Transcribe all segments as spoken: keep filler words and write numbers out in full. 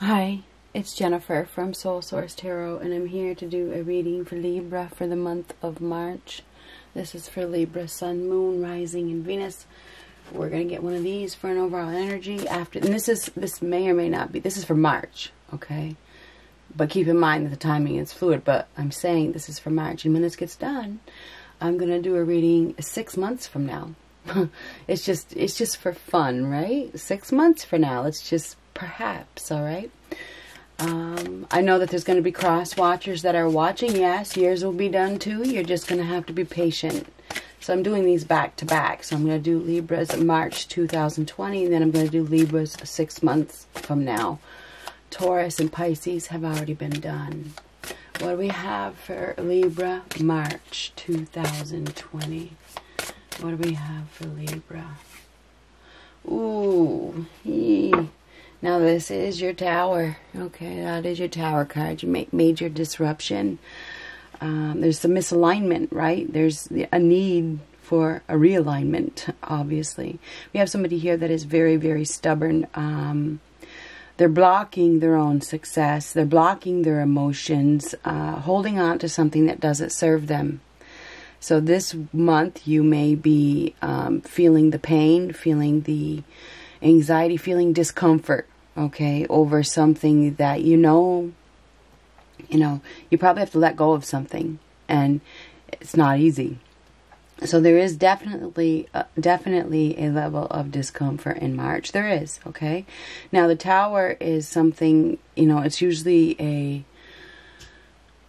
Hi, it's Jennifer from Soul Source Tarot, and I'm here to do a reading for Libra for the month of March. This is for Libra, Sun, Moon, Rising, and Venus. We're going to get one of these for an overall energy after, and this is, this may or may not be, this is for March, okay? But keep in mind that the timing is fluid, but I'm saying this is for March, and when this gets done, I'm going to do a reading six months from now. it's just, it's just for fun, right? Six months from now, it's just perhaps, all right? Um, I know that there's going to be cross-watchers that are watching. Yes, yours will be done too. You're just going to have to be patient. So I'm doing these back-to-back. So I'm going to do Libra's March two thousand twenty, and then I'm going to do Libra's six months from now. Taurus and Pisces have already been done. What do we have for Libra March two thousand twenty? What do we have for Libra? Ooh, hee. Now this is your tower. Okay, that is your tower card. You make major disruption. Um, there's some misalignment, right? There's a need for a realignment, obviously. We have somebody here that is very, very stubborn. Um, they're blocking their own success. They're blocking their emotions, uh, holding on to something that doesn't serve them. So this month you may be um, feeling the pain, feeling the anxiety, feeling discomfort. Okay, over something that you know, you know, you probably have to let go of something, and it's not easy. So there is definitely, uh, definitely a level of discomfort in March. There is, okay? Now the tower is something, you know, it's usually a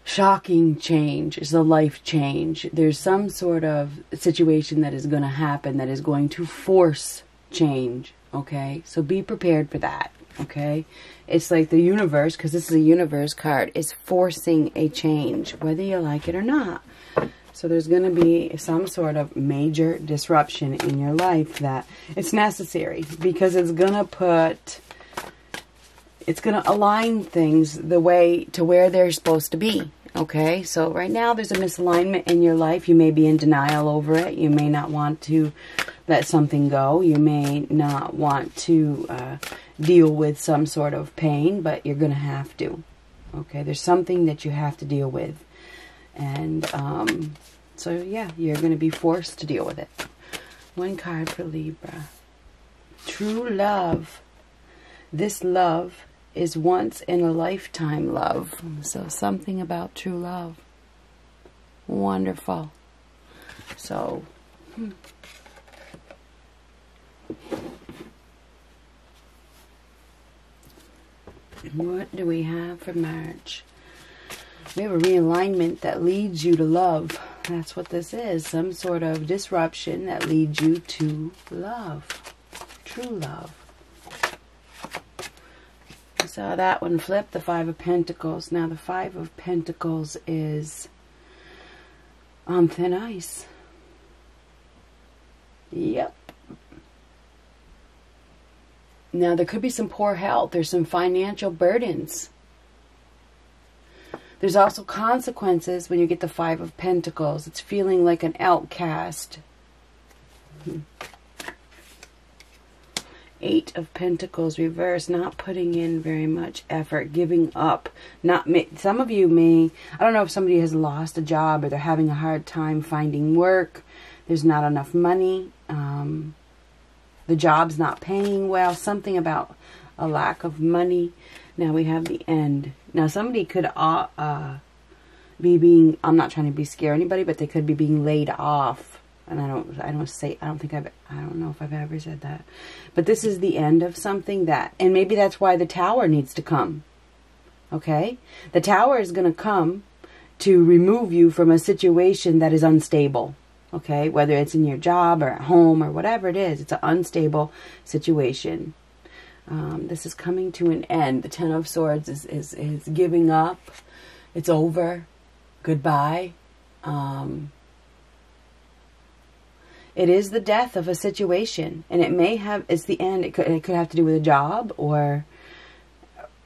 shocking change. It's a life change. There's some sort of situation that is going to happen that is going to force change, okay? So be prepared for that. Okay, it's like the universe, because this is a universe card, is forcing a change, whether you like it or not. So there's going to be some sort of major disruption in your life that it's necessary, because it's going to put, it's going to align things the way to where they're supposed to be. Okay, so right now there's a misalignment in your life. You may be in denial over it. You may not want to let something go. You may not want to uh, deal with some sort of pain, but you're going to have to. Okay, there's something that you have to deal with. And um, so, yeah, you're going to be forced to deal with it. One card for Libra. True love. This love is once in a lifetime love. So something about true love. Wonderful. So hmm. What do we have for March? We have a realignment that leads you to love. That's what this is. Some sort of disruption that leads you to love. True love. Saw so that one flip, the Five of Pentacles. Now the Five of Pentacles is on thin ice. Yep. Now there could be some poor health. There's some financial burdens. There's also consequences when you get the Five of Pentacles. It's feeling like an outcast. Hmm. Eight of Pentacles reverse, not putting in very much effort, giving up. Not some of you may, I don't know if somebody has lost a job or they're having a hard time finding work. There's not enough money. Um, the job's not paying well. Something about a lack of money. Now we have the end. Now somebody could uh, uh, be being, I'm not trying to be scare anybody, but they could be being laid off. And I don't, I don't say, I don't think I've, I don't know if I've ever said that. But this is the end of something that, and maybe that's why the tower needs to come. Okay? The tower is going to come to remove you from a situation that is unstable. Okay? Whether it's in your job or at home or whatever it is, it's an unstable situation. Um, this is coming to an end. The Ten of Swords is, is, is giving up. It's over. Goodbye. Um... It is the death of a situation, and it may have, it's the end, it could, it could have to do with a job or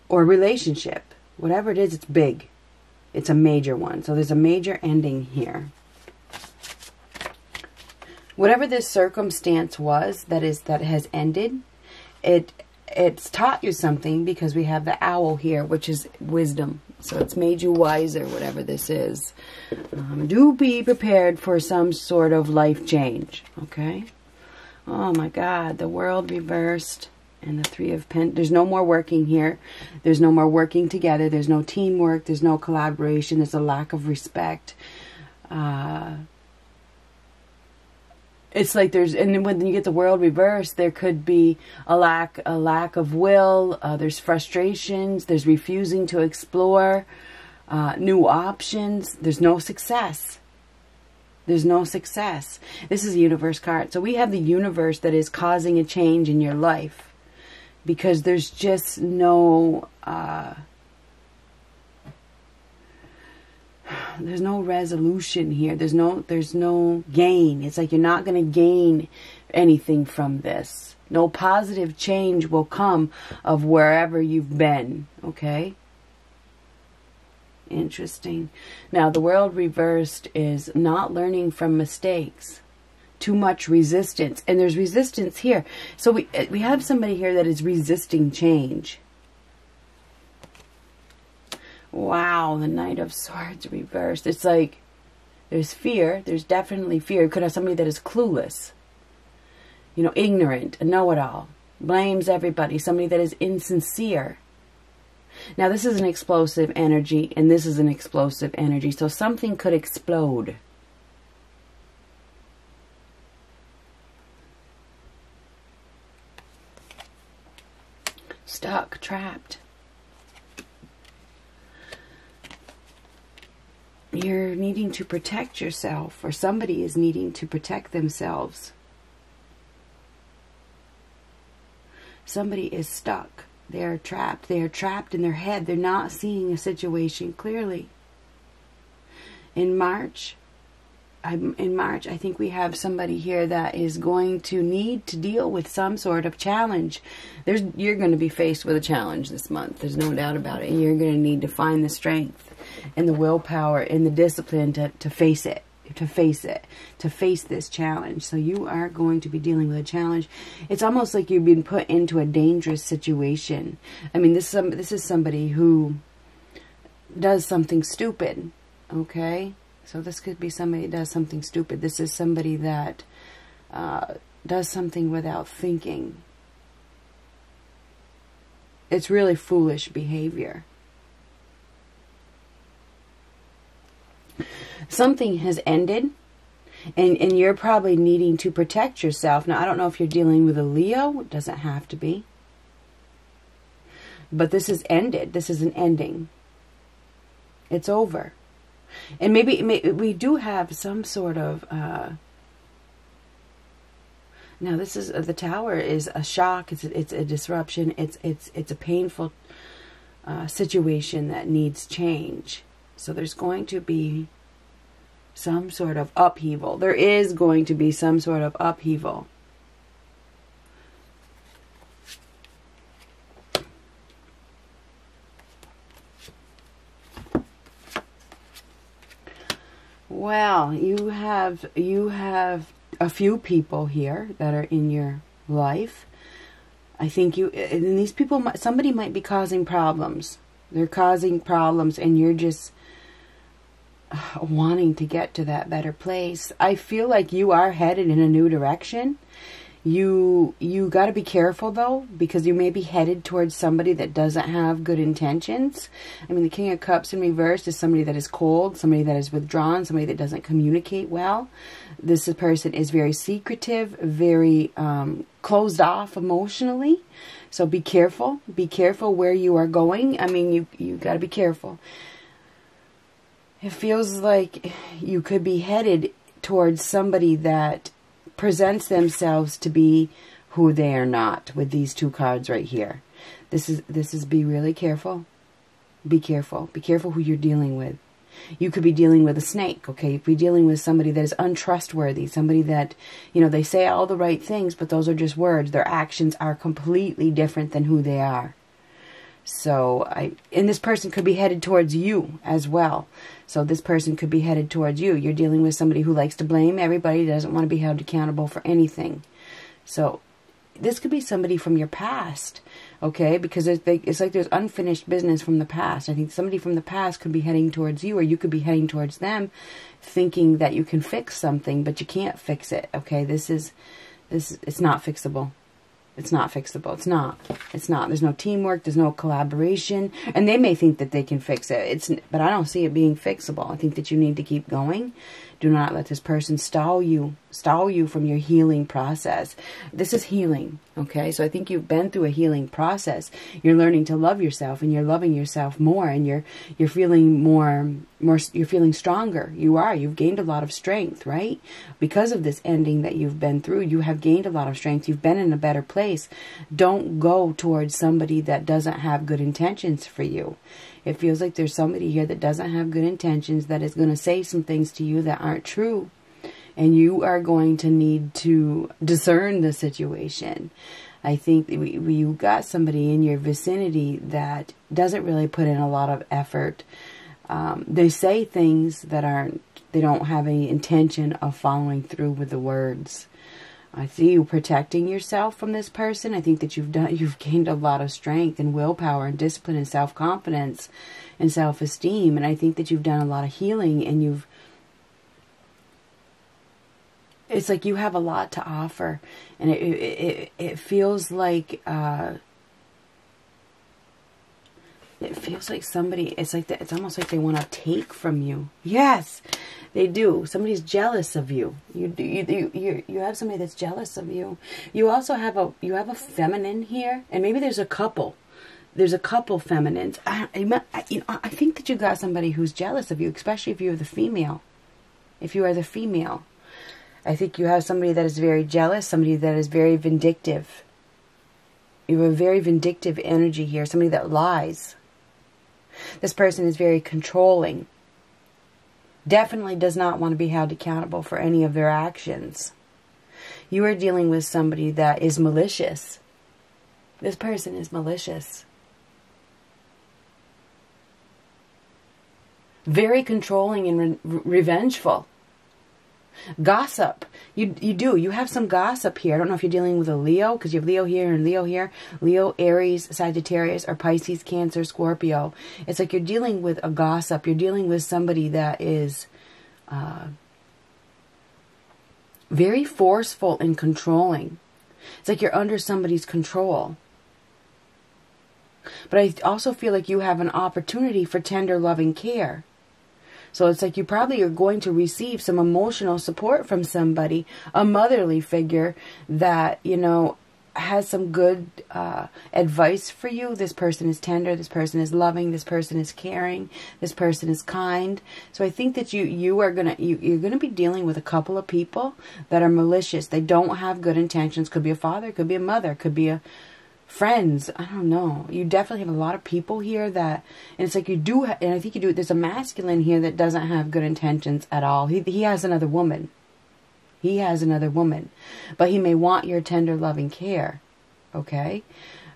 or relationship. Whatever it is, it's big. It's a major one. So there's a major ending here. Whatever this circumstance was that is that has ended, it it's taught you something, because we have the owl here, which is wisdom. So it's made you wiser, whatever this is. Um, do be prepared for some sort of life change, okay? Oh my God, the world reversed and the three of pentacles. There's no more working here. There's no more working together. There's no teamwork. There's no collaboration. There's a lack of respect. Uh, it's like there's, and then when you get the world reversed, there could be a lack, a lack of will. Uh, there's frustrations. There's refusing to explore uh, new options. There's no success. There's no success. This is a universe card. So we have the universe that is causing a change in your life, because there's just no, uh, there's no resolution here. There's no, there's no gain. It's like you're not going to gain anything from this. No positive change will come of wherever you've been. Okay. Interesting. Now, the world reversed is not learning from mistakes. Too much resistance. And there's resistance here. So we, we have somebody here that is resisting change. Wow, the Knight of Swords reversed. It's like there's fear. There's definitely fear. You could have somebody that is clueless, you know, ignorant, a know-it-all, blames everybody, somebody that is insincere. Now, this is an explosive energy, and this is an explosive energy. So something could explode. Stuck, trapped. You're needing to protect yourself, or somebody is needing to protect themselves. Somebody is stuck. They are trapped. They are trapped in their head. They're not seeing a situation clearly. In March, I'm, in March, I think we have somebody here that is going to need to deal with some sort of challenge. There's, you're going to be faced with a challenge this month. There's no doubt about it. And you're going to need to find the strength and the willpower and the discipline to, to face it. to face it, to face this challenge. So you are going to be dealing with a challenge. It's almost like you've been put into a dangerous situation. I mean, this is, some, this is somebody who does something stupid, okay? So this could be somebody that does something stupid. This is somebody that uh, does something without thinking. It's really foolish behavior. Something has ended, and, and you're probably needing to protect yourself. Now, I don't know if you're dealing with a Leo. It doesn't have to be. But this is ended. This is an ending. It's over. And maybe, maybe we do have some sort of... Uh, now, this is uh, the Tower is a shock. It's a, it's a disruption. It's, it's, it's a painful uh, situation that needs change. So there's going to be... some sort of upheaval. There is going to be some sort of upheaval. Well, you have you have a few people here that are in your life. I think you and these people, somebody might be causing problems. They're causing problems, and you're just wanting to get to that better place. I feel like you are headed in a new direction. You you got to be careful, though, because you may be headed towards somebody that doesn't have good intentions. I mean, the King of Cups in reverse is somebody that is cold, somebody that is withdrawn, somebody that doesn't communicate well. This person is very secretive, very um, closed off emotionally. So be careful. Be careful where you are going. I mean, you you got to be careful. It feels like you could be headed towards somebody that presents themselves to be who they are not with these two cards right here. This is, this is be really careful. Be careful. Be careful who you're dealing with. You could be dealing with a snake, okay? You could be dealing with somebody that is untrustworthy, somebody that, you know, they say all the right things, but those are just words. Their actions are completely different than who they are. So, I, and this person could be headed towards you as well. So this person could be headed towards you. You're dealing with somebody who likes to blame everybody, doesn't want to be held accountable for anything. So this could be somebody from your past, okay? Because it's, they, it's like there's unfinished business from the past. I think somebody from the past could be heading towards you, or you could be heading towards them thinking that you can fix something, but you can't fix it, okay? This is, this it's not fixable. It's not fixable. It's not. It's not. There's no teamwork. There's no collaboration. And they may think that they can fix it. It's, but I don't see it being fixable. I think that you need to keep going. Do not let this person stall you, stall you from your healing process. This is healing, okay? So I think you've been through a healing process. You're learning to love yourself, and you're loving yourself more, and you're you're feeling more, more. You're feeling stronger. You are. You've gained a lot of strength, right? Because of this ending that you've been through, you have gained a lot of strength. You've been in a better place. Don't go towards somebody that doesn't have good intentions for you. It feels like there's somebody here that doesn't have good intentions, that is going to say some things to you that aren't true. And you are going to need to discern the situation. I think we, we, you got somebody in your vicinity that doesn't really put in a lot of effort. Um, they say things that aren't, they don't have any intention of following through with the words. I see you protecting yourself from this person. I think that you've done, you've gained a lot of strength and willpower and discipline and self-confidence and self-esteem. And I think that you've done a lot of healing, and you've, it's like you have a lot to offer. And it, it, it feels like, uh, it feels like somebody, it's like that, it's almost like they want to take from you. Yes. They do. Somebody's jealous of you. You you you you you have somebody that's jealous of you. You also have a you have a feminine here, and maybe there's a couple. There's a couple feminines. I I, you know, I think that you got somebody who's jealous of you, especially if you're the female. If you are the female, I think you have somebody that is very jealous, somebody that is very vindictive. You have a very vindictive energy here. Somebody that lies. This person is very controlling. Definitely does not want to be held accountable for any of their actions. You are dealing with somebody that is malicious. This person is malicious. Very controlling and re revengeful. Gossip. You, you do. You have some gossip here. I don't know if you're dealing with a Leo, because you have Leo here and Leo here. Leo, Aries, Sagittarius, or Pisces, Cancer, Scorpio. It's like you're dealing with a gossip. You're dealing with somebody that is uh, very forceful and controlling. It's like you're under somebody's control. But I also feel like you have an opportunity for tender, loving care. So it's like you probably are going to receive some emotional support from somebody, a motherly figure that, you know, has some good uh, advice for you. This person is tender. This person is loving. This person is caring. This person is kind. So I think that you you are gonna you you're gonna be dealing with a couple of people that are malicious. They don't have good intentions. Could be a father. Could be a mother. Could be a friends. I don't know. You definitely have a lot of people here that, and it's like you do, and I think you do, there's a masculine here that doesn't have good intentions at all. He, he has another woman. He has another woman, but he may want your tender, loving care. Okay.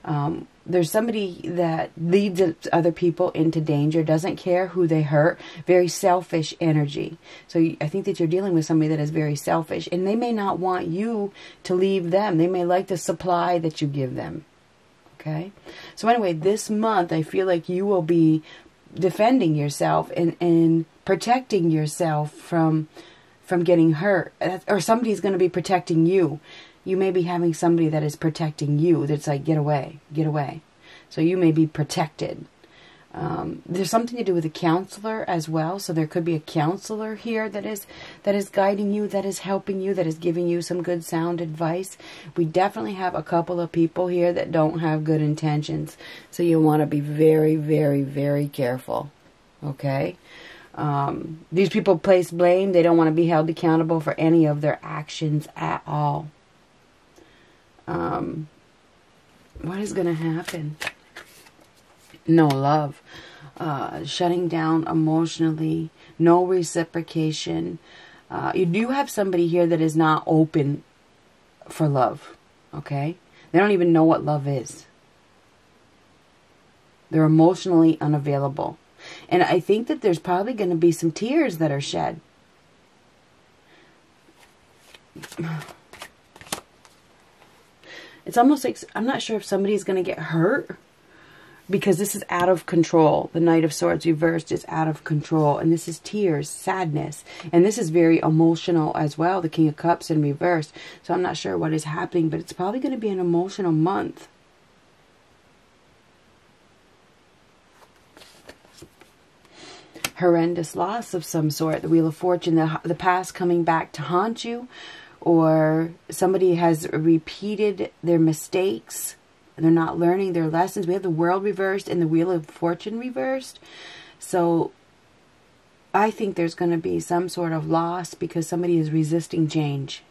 Um, there's somebody that leads other people into danger, doesn't care who they hurt, very selfish energy. So you, I think that you're dealing with somebody that is very selfish, and they may not want you to leave them. They may like the supply that you give them. Okay, so anyway, this month, I feel like you will be defending yourself and, and protecting yourself from from getting hurt. Or somebody's going to be protecting you. You may be having somebody that is protecting you that's like, get away, get away. So you may be protected. Um, there's something to do with a counselor as well. So there could be a counselor here that is, that is guiding you, that is helping you, that is giving you some good sound advice. We definitely have a couple of people here that don't have good intentions. So you want to be very, very, very careful. Okay. Um, these people place blame. They don't want to be held accountable for any of their actions at all. Um, what is going to happen? No love, uh, shutting down emotionally, no reciprocation. Uh, you do have somebody here that is not open for love, okay? They don't even know what love is. They're emotionally unavailable. And I think that there's probably going to be some tears that are shed. It's almost like, I'm not sure if somebody's going to get hurt, because this is out of control. The Knight of Swords reversed is out of control. And this is tears, sadness. And this is very emotional as well. The King of Cups in reverse. So I'm not sure what is happening, but it's probably going to be an emotional month. Horrendous loss of some sort. The Wheel of Fortune, the, the past coming back to haunt you. Or somebody has repeated their mistakes. They're not learning their lessons. We have the World reversed and the Wheel of Fortune reversed. So I think there's going to be some sort of loss because somebody is resisting change.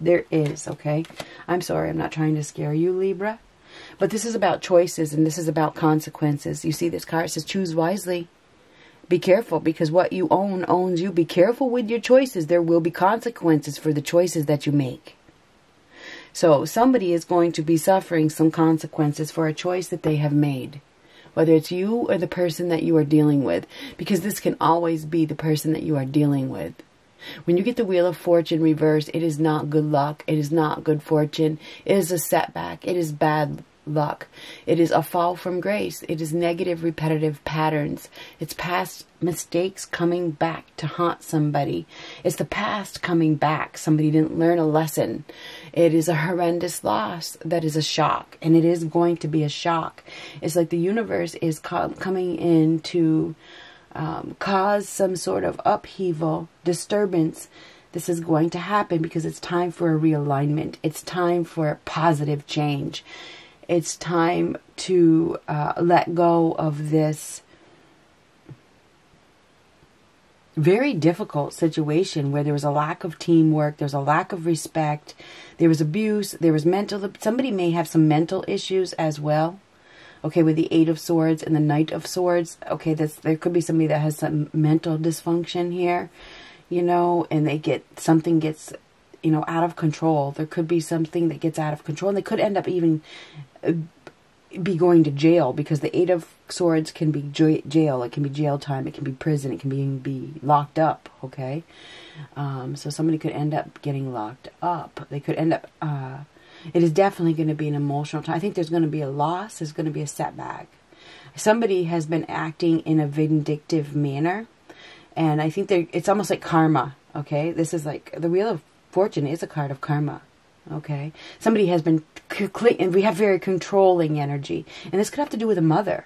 There is, okay? I'm sorry, I'm not trying to scare you, Libra. But this is about choices and this is about consequences. You see, this card says choose wisely. Be careful, because what you own owns you. Be careful with your choices. There will be consequences for the choices that you make. So somebody is going to be suffering some consequences for a choice that they have made, whether it's you or the person that you are dealing with, because this can always be the person that you are dealing with. When you get the Wheel of Fortune reversed, it is not good luck. It is not good fortune. It is a setback. It is bad luck. It is a fall from grace. It is negative, repetitive patterns. It's past mistakes coming back to haunt somebody. It's the past coming back. Somebody didn't learn a lesson. It is a horrendous loss that is a shock, and it is going to be a shock. It's like the universe is co coming in to um, cause some sort of upheaval, disturbance. This is going to happen because it's time for a realignment. It's time for a positive change. It's time to uh, let go of this very difficult situation where there was a lack of teamwork, there's a lack of respect, there was abuse, there was mental, somebody may have some mental issues as well. Okay, with the Eight of Swords and the Knight of Swords, okay, that's, there could be somebody that has some mental dysfunction here, you know, and they get, something gets, you know, out of control. There could be something that gets out of control, and they could end up even be going to jail, because the Eight of Swords can be jail. It can be jail time. It can be prison. It can be, be locked up, okay? Um, so somebody could end up getting locked up. They could end up... Uh, it is definitely going to be an emotional time. I think there's going to be a loss. There's going to be a setback. Somebody has been acting in a vindictive manner, and I think it's almost like karma, okay? This is like... The Wheel of Fortune is a card of karma. Okay, somebody has been, and we have very controlling energy, and this could have to do with a mother,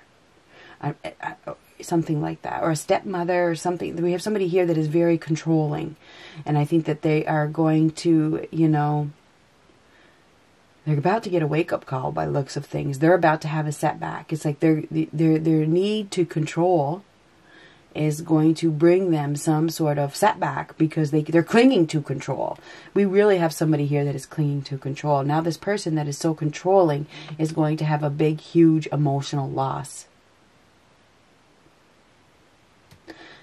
I, I, something like that, or a stepmother or something. We have somebody here that is very controlling, and I think that they are going to, you know, they're about to get a wake-up call by looks of things. They're about to have a setback. It's like their their their need to control is going to bring them some sort of setback, because they, they're clinging to control. We really have somebody here that is clinging to control. Now this person that is so controlling is going to have a big, huge emotional loss.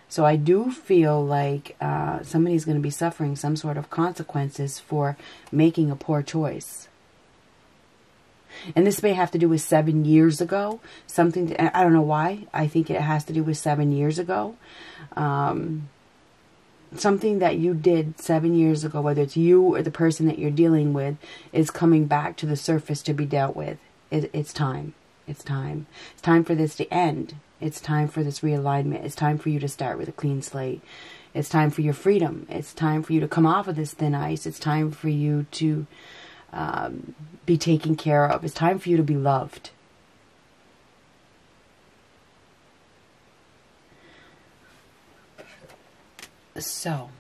So I do feel like uh, somebody's going to be suffering some sort of consequences for making a poor choice. And this may have to do with seven years ago. Something, that, I don't know why. I think it has to do with seven years ago. Um, something that you did seven years ago, whether it's you or the person that you're dealing with, is coming back to the surface to be dealt with. It, it's time. It's time. It's time for this to end. It's time for this realignment. It's time for you to start with a clean slate. It's time for your freedom. It's time for you to come off of this thin ice. It's time for you to... Um, be taken care of. It's time for you to be loved. So,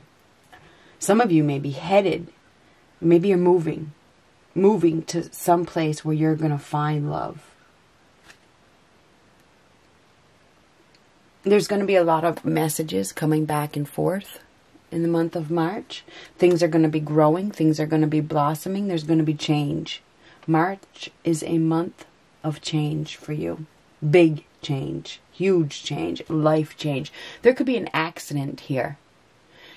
some of you may be headed, maybe you're moving, moving to some place where you're going to find love. There's going to be a lot of messages coming back and forth. In the month of March, things are going to be growing. Things are going to be blossoming. There's going to be change. March is a month of change for you. Big change. Huge change. Life change. There could be an accident here.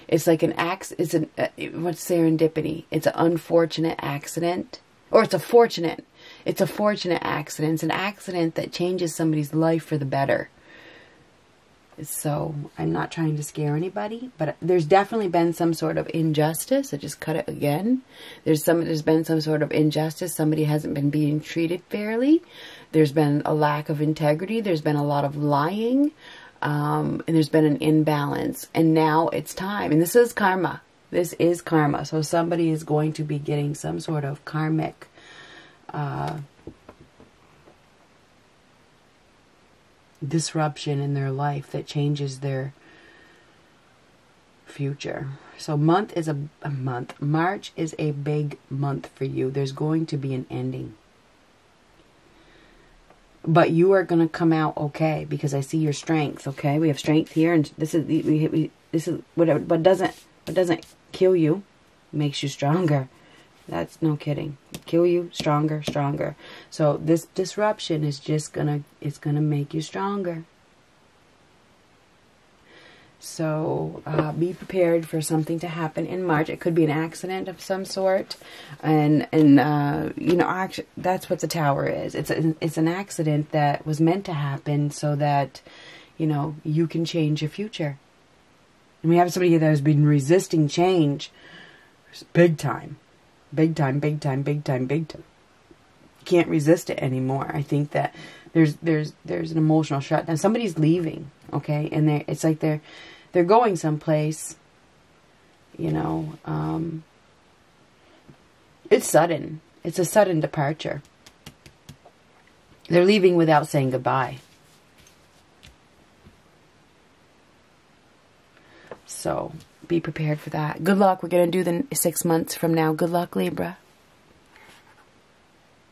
It's like an ax. It's an uh, what's serendipity? It's an unfortunate accident, or it's a fortunate. It's a fortunate accident. It's an accident that changes somebody's life for the better. So I'm not trying to scare anybody, but there's definitely been some sort of injustice. I just cut it again. There's some, there's been some sort of injustice. Somebody hasn't been being treated fairly. There's been a lack of integrity. There's been a lot of lying. Um, and there's been an imbalance. And now it's time. And this is karma. This is karma. So somebody is going to be getting some sort of karmic, uh, disruption in their life that changes their future. So month is a, a month. March is a big month for you. There's going to be an ending. But you are going to come out okay because I see your strength, okay? We have strength here, and this is the, we, we this is whatever but doesn't what doesn't kill you makes you stronger. That's no kidding. Kill you stronger, stronger. So this disruption is just gonna, it's gonna make you stronger. So uh, be prepared for something to happen in March. It could be an accident of some sort, and and uh, you know, actually, that's what the tower is. It's a, it's an accident that was meant to happen so that, you know, you can change your future. And we have somebody that has been resisting change, big time. Big time, big time, big time, big time. Can't resist it anymore. I think that there's there's there's an emotional shutdown. Somebody's leaving, okay, and they it's like they're they're going someplace. You know, um, it's sudden. It's a sudden departure. They're leaving without saying goodbye. So be prepared for that. Good luck. We're going to do the six months from now. Good luck, Libra.